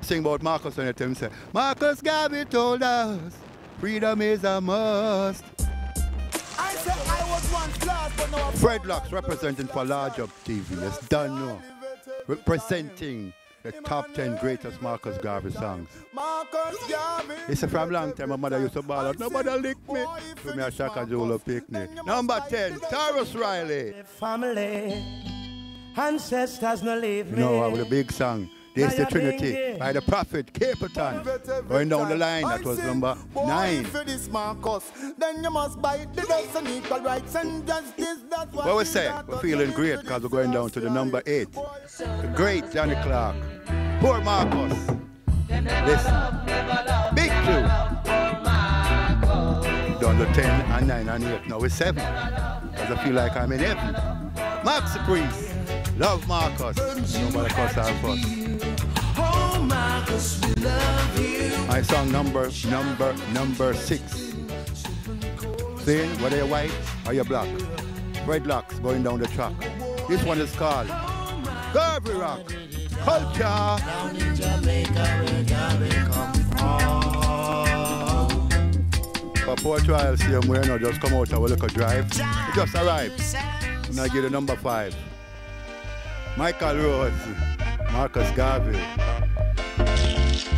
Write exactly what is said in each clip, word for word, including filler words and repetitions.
sing about Marcus when you say, Marcus Garvey told us, freedom is a must. I said I was once lost, but now I'm Fred Locks representing for Large Up T V. It's done now. Representing the top ten greatest Marcus Garvey songs. Marcus Garvey. It's from a long time my mother used to ball out, nobody licked me. Give me a Shaka Zulu picnic. Number ten, Tarrus Riley. Family, ancestors no leave me. You know, with a big song. This is the Trinity by the prophet Capleton. Going down the line, that was number nine. What we say? We're feeling great because we're going down to the number eight. The great Johnny Clarke. Poor Marcus. Listen. Big two. Down to ten and nine and eight. Now it's seven. Because I feel like I'm in heaven. Maxi Priest. Love Marcus. Nobody calls our boss. Marcus, we love you. My song number, number, number six. Saying whether you're white or you're black. Fred Locks going down the track. This one is called Garvey Rock. Culture. Down in Jamaica, where Garvey come from. For Port Royal, see him where now just come out and we look a drive. He just arrived. Now give the number five. Michael Rose, Marcus Garvey.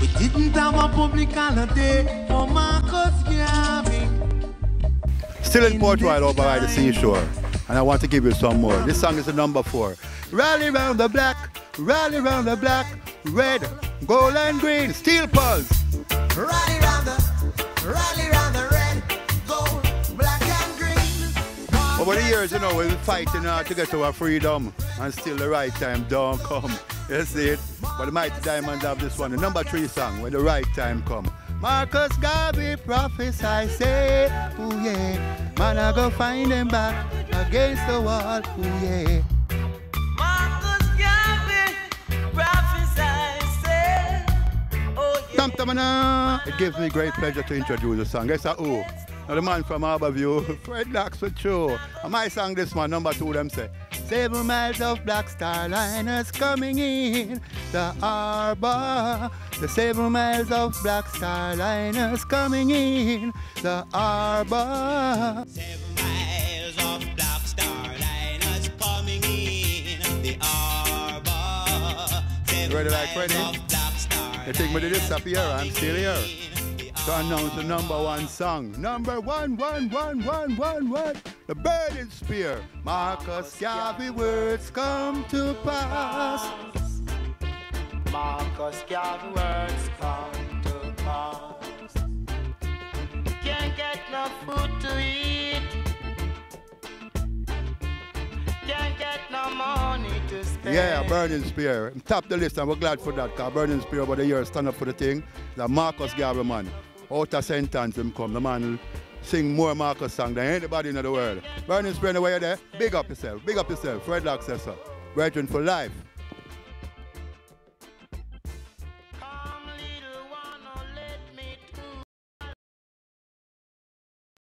We didn't have a public holiday for Marcus Garvey. Still in Port Royal over by the seashore, and I want to give you some more. This song is the number four. Rally round the black, rally round the black, red, gold and green, Steel Pulse. Rally round the, rally round the red, gold, black and green. Over the years, you know, we've been fighting uh, to get to our freedom, and still the right time don't come. You see it? But the Mighty Diamonds have this one, the number three song, When the Right Time Come. Marcus Garvey prophets, I say, ooh yeah, man I go find them back against the wall, ooh yeah. Marcus Garvey prophets, I say, oh yeah. It gives me great pleasure to introduce the song. Guess who? Now the man from Arborview, Fred Locks for sure. And my song this one, number two, them say, seven miles of Black Star Liners coming in the harbor. The seven miles of Black Star Liners coming in the harbor. Seven miles of Black Star Liners coming in the harbor. Seven ready like Freddy? They think me to disappear, I'm still here. To announce the number one song. Number one, one, one, one, one, one. The Burning Spear. Marcus Garvey words come to pass. Marcus Garvey words come to pass. Can't get no food to eat. Can't get no money to spend. Yeah, Burning Spear. Top the list and we're glad for that. Because Burning Spear over the years stand up for the thing. The Marcus Garvey man. Out of sentence him come, the man sing more Marcus song than anybody in the world. Burning Spear, the way you're there, big up yourself, big up yourself. Fred Locks says so. Brethren for life.